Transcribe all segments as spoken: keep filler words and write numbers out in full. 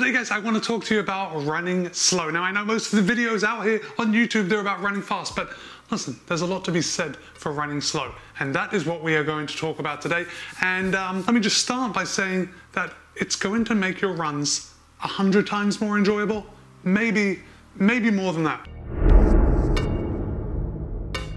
Today guys, I want to talk to you about running slow. Now I know most of the videos out here on YouTube, they're about running fast, but listen, there's a lot to be said for running slow. And that is what we are going to talk about today. And um, let me just start by saying that it's going to make your runs a hundred times more enjoyable, maybe, maybe more than that.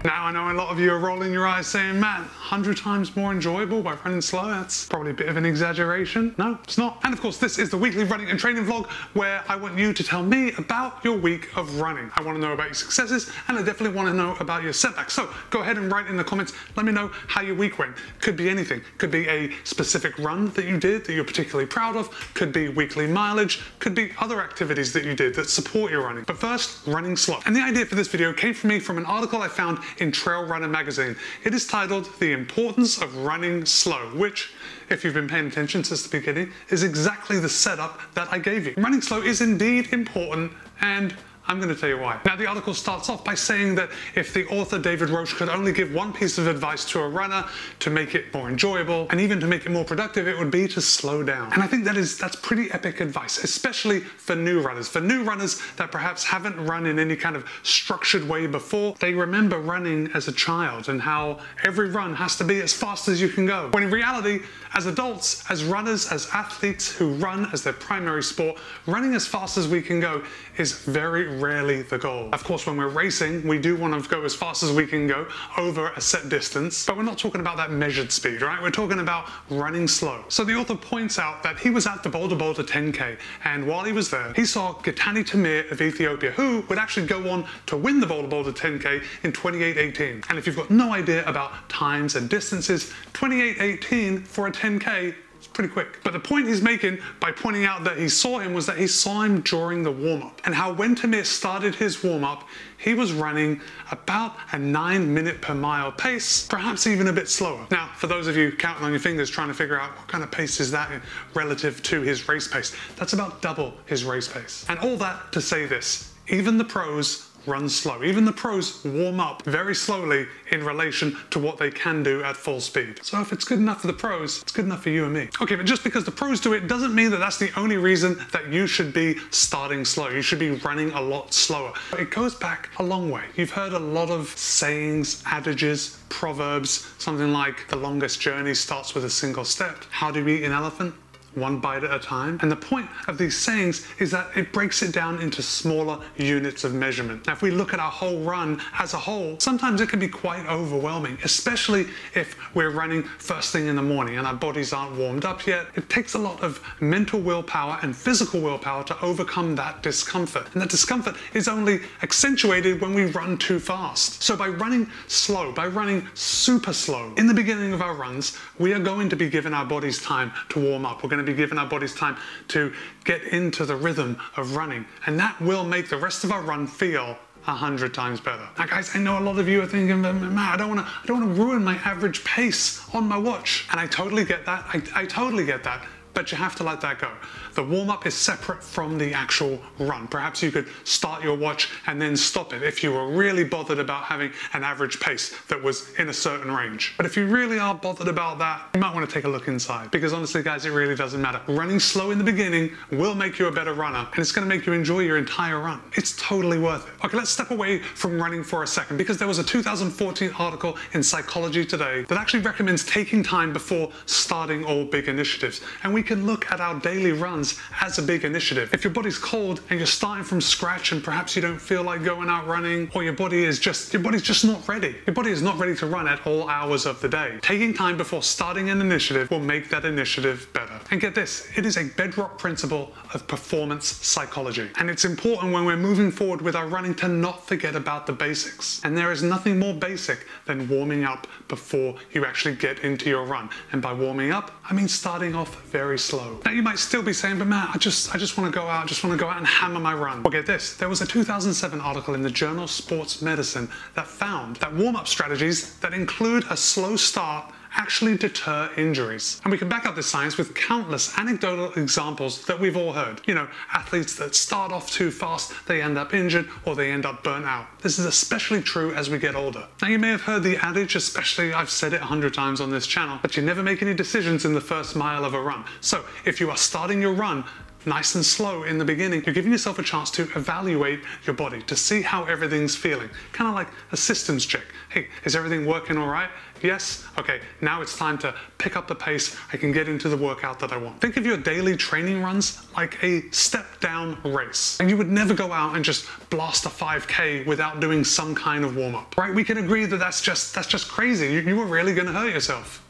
Now I know a lot of you are rolling your eyes saying, man, a hundred times more enjoyable by running slow? That's probably a bit of an exaggeration. No, it's not. And of course, this is the weekly running and training vlog where I want you to tell me about your week of running. I want to know about your successes and I definitely want to know about your setbacks. So go ahead and write in the comments, let me know how your week went. Could be anything. Could be a specific run that you did that you're particularly proud of. Could be weekly mileage. Could be other activities that you did that support your running. But first, running slow. And the idea for this video came from me from an article I found in Trail Runner magazine. It is titled The Importance of Running Slow, which, if you've been paying attention since the beginning, is exactly the setup that I gave you. Running slow is indeed important, and I'm going to tell you why. Now, the article starts off by saying that if the author David Roche could only give one piece of advice to a runner to make it more enjoyable and even to make it more productive, it would be to slow down. And I think that is that's pretty epic advice, especially for new runners. For new runners that perhaps haven't run in any kind of structured way before, they remember running as a child and how every run has to be as fast as you can go. When in reality, as adults, as runners, as athletes who run as their primary sport, running as fast as we can go is very rarely the goal. Of course, when we're racing, we do want to go as fast as we can go over a set distance, but we're not talking about that measured speed, right? We're talking about running slow. So the author points out that he was at the Boulder Boulder ten K, and while he was there, he saw Getahun Temir of Ethiopia, who would actually go on to win the Boulder Boulder ten K in twenty-eight eighteen. And if you've got no idea about times and distances, twenty-eight eighteen for a ten K, it's pretty quick. But the point he's making by pointing out that he saw him was that he saw him during the warm-up, and how when Temir started his warm-up, he was running about a nine minute per mile pace, perhaps even a bit slower. Now, for those of you counting on your fingers trying to figure out what kind of pace is that relative to his race pace, that's about double his race pace. And all that to say this, even the pros run slow. Even the pros warm up very slowly in relation to what they can do at full speed. So if it's good enough for the pros, it's good enough for you and me. Okay, but just because the pros do it doesn't mean that that's the only reason that you should be starting slow. You should be running a lot slower. It goes back a long way. You've heard a lot of sayings, adages, proverbs, something like the longest journey starts with a single step. How do you eat an elephant? One bite at a time. And the point of these sayings is that it breaks it down into smaller units of measurement. Now, if we look at our whole run as a whole, sometimes it can be quite overwhelming, especially if we're running first thing in the morning and our bodies aren't warmed up yet. It takes a lot of mental willpower and physical willpower to overcome that discomfort. And that discomfort is only accentuated when we run too fast. So by running slow, by running super slow, in the beginning of our runs, we are going to be giving our bodies time to warm up. We're going to be giving our bodies time to get into the rhythm of running, and that will make the rest of our run feel a hundred times better. Now guys, I know a lot of you are thinking, man, I don't want to I don't want to ruin my average pace on my watch, and I totally get that. I, I totally get that, but you have to let that go. The warm-up is separate from the actual run. Perhaps you could start your watch and then stop it if you were really bothered about having an average pace that was in a certain range. But if you really are bothered about that, you might want to take a look inside, because honestly guys, it really doesn't matter. Running slow in the beginning will make you a better runner, and it's going to make you enjoy your entire run. It's totally worth it. Okay, let's step away from running for a second, because there was a two thousand fourteen article in Psychology Today that actually recommends taking time before starting all big initiatives. And we can look at our daily runs as a big initiative. If your body's cold and you're starting from scratch and perhaps you don't feel like going out running, or your body is just your body's just not ready. Your body is not ready to run at all hours of the day. Taking time before starting an initiative will make that initiative better. And get this, it is a bedrock principle of performance psychology. And it's important when we're moving forward with our running to not forget about the basics. And there is nothing more basic than warming up before you actually get into your run. And by warming up, I mean starting off very slow. Now you might still be saying, but man, I just I just want to go out, I just want to go out and hammer my run. Well, get this, there was a two thousand seven article in the journal Sports Medicine that found that warm-up strategies that include a slow start actually deter injuries. And we can back up this science with countless anecdotal examples that we've all heard. You know, athletes that start off too fast, they end up injured or they end up burnt out. This is especially true as we get older. Now you may have heard the adage, especially I've said it a hundred times on this channel, that you never make any decisions in the first mile of a run. So if you are starting your run nice and slow in the beginning, you're giving yourself a chance to evaluate your body, to see how everything's feeling. Kind of like a systems check. Hey, is everything working all right? Yes? Okay, now it's time to pick up the pace. I can get into the workout that I want. Think of your daily training runs like a step-down race. And you would never go out and just blast a five K without doing some kind of warm-up, right? We can agree that that's just, that's just crazy. You, you are really gonna hurt yourself.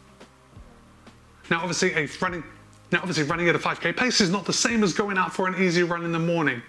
Now, obviously, a running, now obviously running at a five K pace is not the same as going out for an easy run in the morning.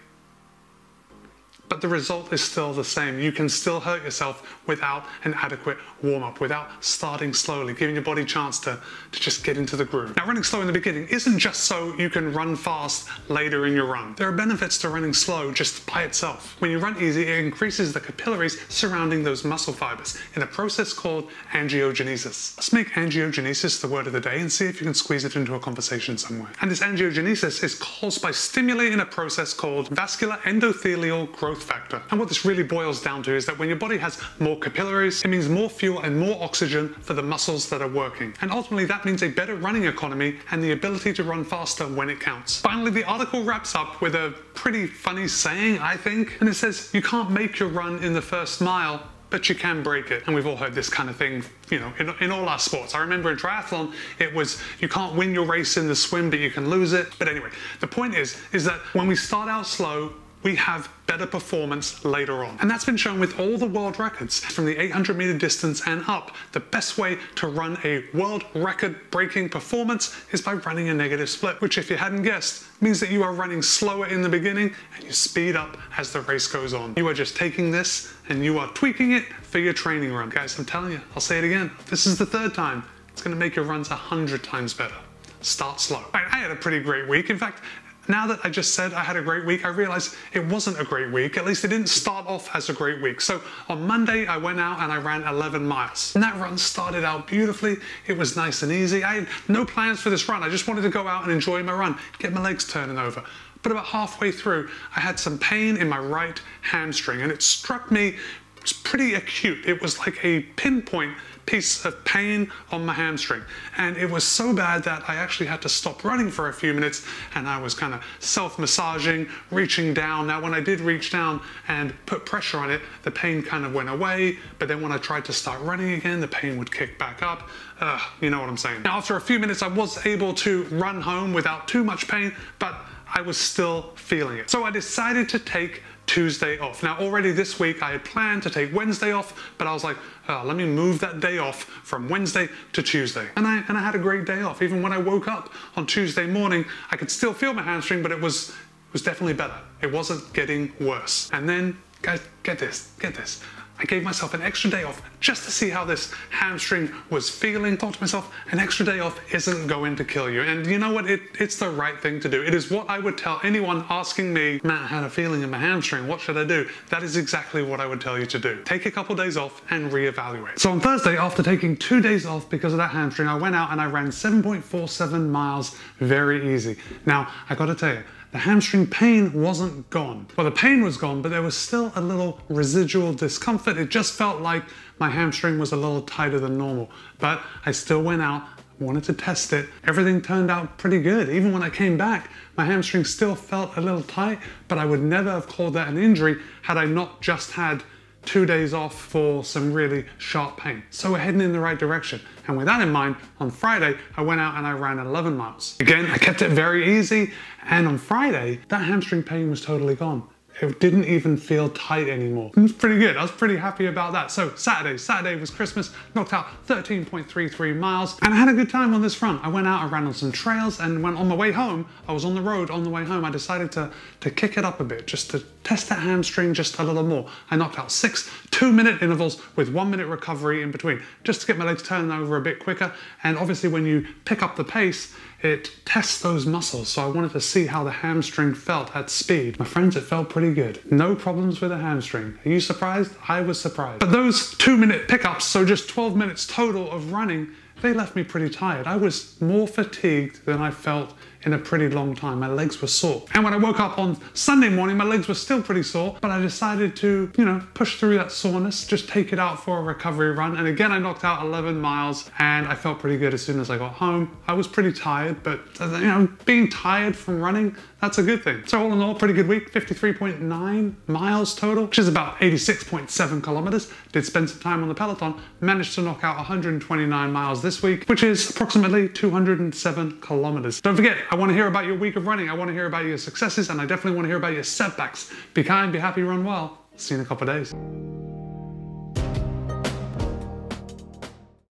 But the result is still the same. You can still hurt yourself without an adequate warm-up, without starting slowly, giving your body a chance to, to just get into the groove. Now, running slow in the beginning isn't just so you can run fast later in your run. There are benefits to running slow just by itself. When you run easy, it increases the capillaries surrounding those muscle fibers in a process called angiogenesis. Let's make angiogenesis the word of the day and see if you can squeeze it into a conversation somewhere. And this angiogenesis is caused by stimulating a process called vascular endothelial growth factor. And what this really boils down to is that when your body has more capillaries, it means more fuel and more oxygen for the muscles that are working. And ultimately that means a better running economy and the ability to run faster when it counts. Finally, the article wraps up with a pretty funny saying, I think, and it says, you can't make your run in the first mile, but you can break it. And we've all heard this kind of thing, you know, in, in all our sports. I remember in triathlon, it was, you can't win your race in the swim, but you can lose it. But anyway, the point is, is that when we start out slow, we have better performance later on. And that's been shown with all the world records from the eight hundred meter distance and up. The best way to run a world record breaking performance is by running a negative split, which if you hadn't guessed, means that you are running slower in the beginning and you speed up as the race goes on. You are just taking this and you are tweaking it for your training run. Guys, I'm telling you, I'll say it again. This is the third time. It's gonna make your runs a hundred times better. Start slow. All right, I had a pretty great week. In fact, now that I just said I had a great week, I realized it wasn't a great week. At least it didn't start off as a great week. So on Monday, I went out and I ran eleven miles. And that run started out beautifully. It was nice and easy. I had no plans for this run. I just wanted to go out and enjoy my run, get my legs turning over. But about halfway through, I had some pain in my right hamstring and it struck me. It's pretty acute. It was like a pinpoint piece of pain on my hamstring. And it was so bad that I actually had to stop running for a few minutes and I was kind of self-massaging, reaching down. Now, when I did reach down and put pressure on it, the pain kind of went away. But then when I tried to start running again, the pain would kick back up. Uh, you know what I'm saying? Now, after a few minutes, I was able to run home without too much pain, but I was still feeling it. So I decided to take Tuesday off. Now already this week I had planned to take Wednesday off, but I was like, oh, let me move that day off from Wednesday to Tuesday. And I, and I had a great day off. Even when I woke up on Tuesday morning, I could still feel my hamstring, but it was, it was definitely better. It wasn't getting worse. And then, guys, get this, get this. I gave myself an extra day off just to see how this hamstring was feeling. Thought to myself, an extra day off isn't going to kill you. And you know what? It, it's the right thing to do. It is what I would tell anyone asking me, Matt, I had a feeling in my hamstring. What should I do? That is exactly what I would tell you to do. Take a couple days off and reevaluate. So on Thursday, after taking two days off because of that hamstring, I went out and I ran seven point four seven miles very easy. Now, I gotta tell you, the hamstring pain wasn't gone. Well, the pain was gone, but there was still a little residual discomfort. It just felt like my hamstring was a little tighter than normal, but I still went out, wanted to test it. Everything turned out pretty good. Even when I came back, my hamstring still felt a little tight, but I would never have called that an injury had I not just had two days off for some really sharp pain. So we're heading in the right direction. And with that in mind, on Friday, I went out and I ran eleven miles. Again, I kept it very easy. And on Friday, that hamstring pain was totally gone. It didn't even feel tight anymore. It was pretty good. I was pretty happy about that. So Saturday, Saturday was Christmas, knocked out thirteen point three three miles. And I had a good time on this run. I went out, I ran on some trails, and when on my way home, I was on the road on the way home, I decided to, to kick it up a bit, just to test that hamstring just a little more. I knocked out six two minute intervals with one minute recovery in between, just to get my legs turning over a bit quicker. And obviously when you pick up the pace, it tests those muscles. So I wanted to see how the hamstring felt at speed. My friends, it felt pretty good. No problems with the hamstring. Are you surprised? I was surprised. But those two minute pickups, so just twelve minutes total of running, they left me pretty tired. I was more fatigued than I felt in a pretty long time. My legs were sore. And when I woke up on Sunday morning, my legs were still pretty sore, but I decided to, you know, push through that soreness, just take it out for a recovery run. And again, I knocked out eleven miles and I felt pretty good as soon as I got home. I was pretty tired, but you know, being tired from running, that's a good thing. So all in all, pretty good week, fifty-three point nine miles total, which is about eighty-six point seven kilometers. Did spend some time on the Peloton, managed to knock out one hundred twenty-nine miles this week, which is approximately two hundred seven kilometers. Don't forget, I want to hear about your week of running. I want to hear about your successes, and I definitely want to hear about your setbacks. Be kind, be happy, run well. See you in a couple of days.